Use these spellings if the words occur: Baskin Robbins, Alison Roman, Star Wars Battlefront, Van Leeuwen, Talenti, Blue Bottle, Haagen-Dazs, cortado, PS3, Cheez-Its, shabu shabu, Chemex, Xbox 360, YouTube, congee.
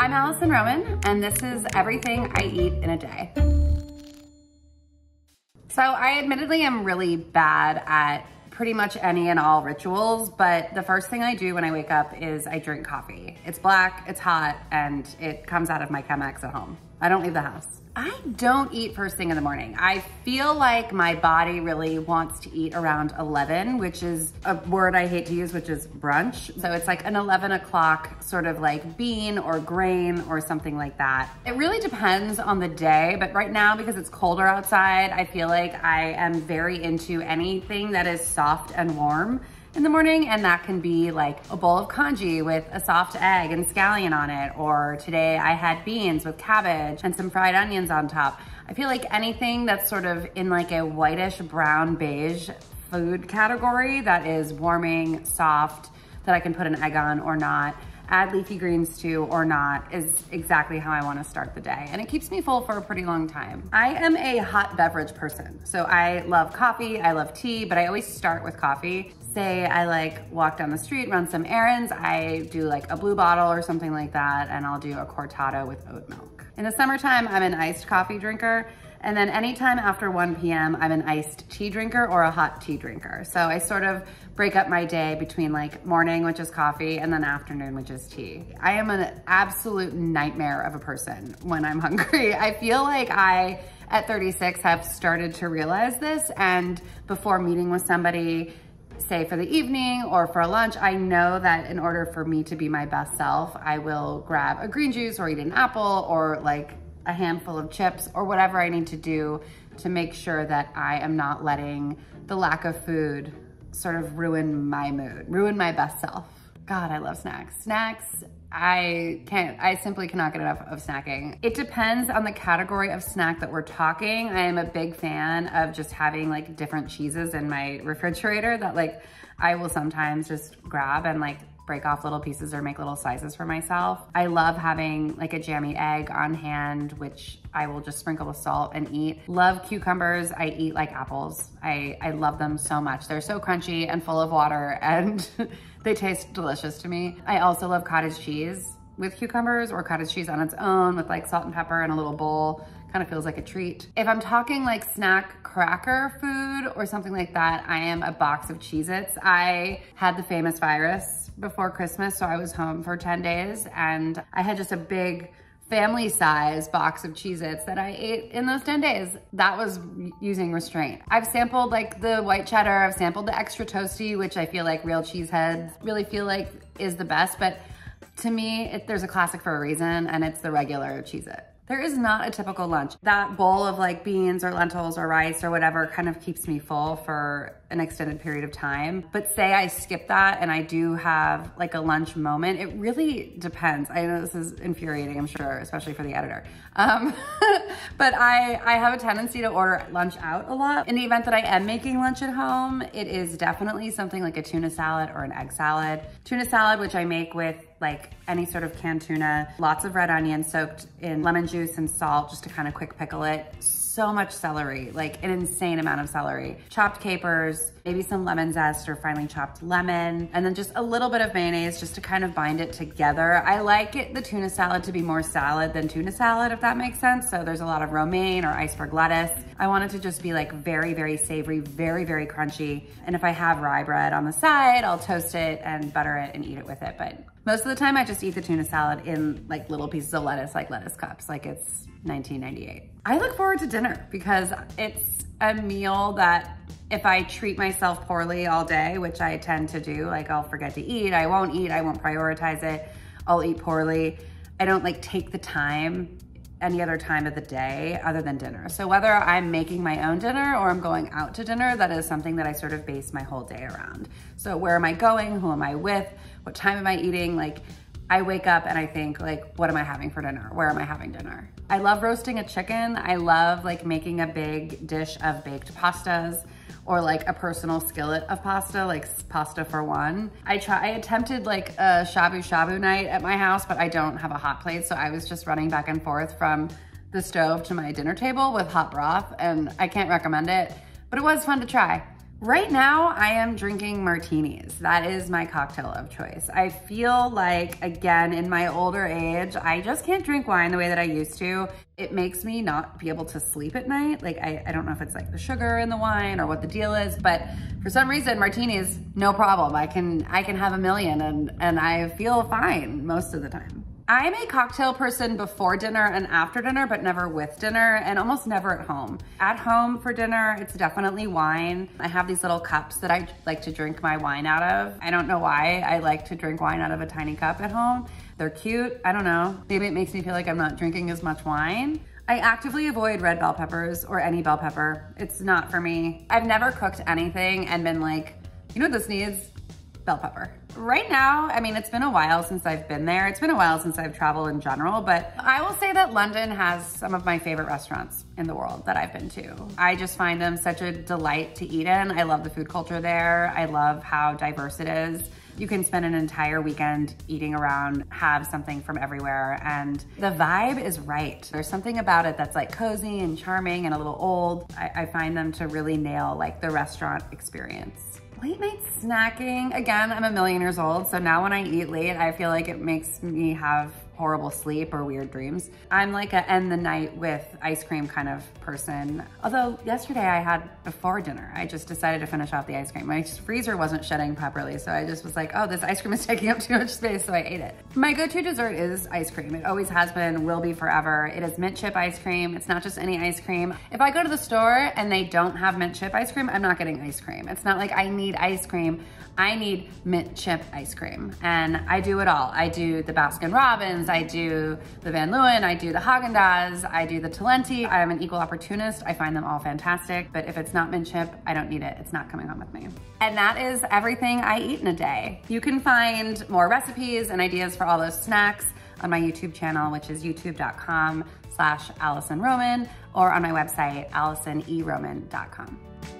I'm Alison Roman, and this is everything I eat in a day. So I admittedly am really bad at pretty much any and all rituals, but the first thing I do when I wake up is I drink coffee. It's black, it's hot, and it comes out of my Chemex at home. I don't leave the house. I don't eat first thing in the morning. I feel like my body really wants to eat around 11, which is a word I hate to use, which is brunch. So it's like an 11 o'clock sort of like bean or grain or something like that. It really depends on the day, but right now because it's colder outside, I feel like I am very into anything that is soft and warm in the morning, and that can be like a bowl of congee with a soft egg and scallion on it, or today I had beans with cabbage and some fried onions on top. I feel like anything that's sort of in like a whitish brown beige food category that is warming, soft, that I can put an egg on or not, add leafy greens to or not, is exactly how I want to start the day. And it keeps me full for a pretty long time. I am a hot beverage person. So I love coffee, I love tea, but I always start with coffee. Say I like walk down the street, run some errands, I do like a Blue Bottle or something like that, and I'll do a cortado with oat milk. In the summertime, I'm an iced coffee drinker. And then anytime after 1 p.m., I'm an iced tea drinker or a hot tea drinker. So I sort of break up my day between like morning, which is coffee, and then afternoon, which is tea. I am an absolute nightmare of a person when I'm hungry. I feel like I, at 36, have started to realize this. And before meeting with somebody, say for the evening or for lunch, I know that in order for me to be my best self, I will grab a green juice or eat an apple or like a handful of chips or whatever I need to do to make sure that I am not letting the lack of food sort of ruin my mood, ruin my best self. God, I love snacks. Snacks, I simply cannot get enough of snacking. It depends on the category of snack that we're talking. I am a big fan of just having like different cheeses in my refrigerator that like I will sometimes just grab and like break off little pieces or make little slices for myself. I love having like a jammy egg on hand, which I will just sprinkle with salt and eat. Love cucumbers. I eat like apples. I love them so much. They're so crunchy and full of water and they taste delicious to me. I also love cottage cheese with cucumbers or cottage cheese on its own with like salt and pepper in a little bowl. Kind of feels like a treat. If I'm talking like snack cracker food or something like that, I am a box of Cheez-Its. I had the famous virus before Christmas, so I was home for 10 days and I had just a big family size box of Cheez-Its that I ate in those 10 days. That was using restraint. I've sampled like the white cheddar, I've sampled the extra toasty, which I feel like real cheese heads really feel like is the best, but to me, there's a classic for a reason and it's the regular Cheez-It. There is not a typical lunch. That bowl of like beans or lentils or rice or whatever kind of keeps me full for an extended period of time. But say I skip that and I do have like a lunch moment, it really depends. I know this is infuriating, I'm sure, especially for the editor. But I have a tendency to order lunch out a lot. In the event that I am making lunch at home, it is definitely something like a tuna salad or an egg salad. Tuna salad, which I make with like any sort of canned tuna, lots of red onion soaked in lemon juice and salt just to kind of quick pickle it. So much celery, like an insane amount of celery. Chopped capers, maybe some lemon zest or finely chopped lemon, and then just a little bit of mayonnaise just to kind of bind it together. I like it, the tuna salad, to be more salad than tuna salad, if that makes sense. So there's a lot of romaine or iceberg lettuce. I want it to just be like very, very savory, very, very crunchy. And if I have rye bread on the side, I'll toast it and butter it and eat it with it. But most of the time I just eat the tuna salad in like little pieces of lettuce, like lettuce cups, like it's 1998. I look forward to dinner because it's a meal that if I treat myself poorly all day, which I tend to do, like I'll forget to eat, I won't prioritize it, I'll eat poorly. I don't like take the time any other time of the day other than dinner. So whether I'm making my own dinner or I'm going out to dinner, that is something that I sort of base my whole day around. So where am I going? Who am I with? What time am I eating? Like I wake up and I think like, what am I having for dinner? Where am I having dinner? I love roasting a chicken. I love like making a big dish of baked pastas or like a personal skillet of pasta, like pasta for one. I attempted like a shabu shabu night at my house, but I don't have a hot plate. So I was just running back and forth from the stove to my dinner table with hot broth, and I can't recommend it, but it was fun to try. Right now, I am drinking martinis. That is my cocktail of choice. I feel like, again, in my older age, I just can't drink wine the way that I used to. It makes me not be able to sleep at night. Like, I don't know if it's like the sugar in the wine or what the deal is, but for some reason, martinis, no problem. I can have a million and I feel fine most of the time. I'm a cocktail person before dinner and after dinner, but never with dinner and almost never at home. At home for dinner, it's definitely wine. I have these little cups that I like to drink my wine out of. I don't know why I like to drink wine out of a tiny cup at home. They're cute, I don't know. Maybe it makes me feel like I'm not drinking as much wine. I actively avoid red bell peppers or any bell pepper. It's not for me. I've never cooked anything and been like, you know what this needs? Bell pepper. Right now, I mean, it's been a while since I've been there. It's been a while since I've traveled in general, but I will say that London has some of my favorite restaurants in the world that I've been to. I just find them such a delight to eat in. I love the food culture there. I love how diverse it is. You can spend an entire weekend eating around, have something from everywhere, and the vibe is right. There's something about it that's like cozy and charming and a little old. I find them to really nail like the restaurant experience. Late night snacking, again, I'm a million years old, so now when I eat late, I feel like it makes me have horrible sleep or weird dreams. I'm like a end the night with ice cream kind of person. Although yesterday I had before dinner, I just decided to finish off the ice cream. My freezer wasn't shutting properly, so I just was like, oh, this ice cream is taking up too much space, so I ate it. My go-to dessert is ice cream. It always has been, will be forever. It is mint chip ice cream. It's not just any ice cream. If I go to the store and they don't have mint chip ice cream, I'm not getting ice cream. It's not like I need ice cream. I need mint chip ice cream. And I do it all. I do the Baskin Robbins, I do the Van Leeuwen, I do the Haagen-Dazs, I do the Talenti. I am an equal opportunist. I find them all fantastic, but if it's not mint chip, I don't need it. It's not coming home with me. And that is everything I eat in a day. You can find more recipes and ideas for all those snacks on my YouTube channel, which is youtube.com/AlisonRoman, or on my website, AlisonERoman.com.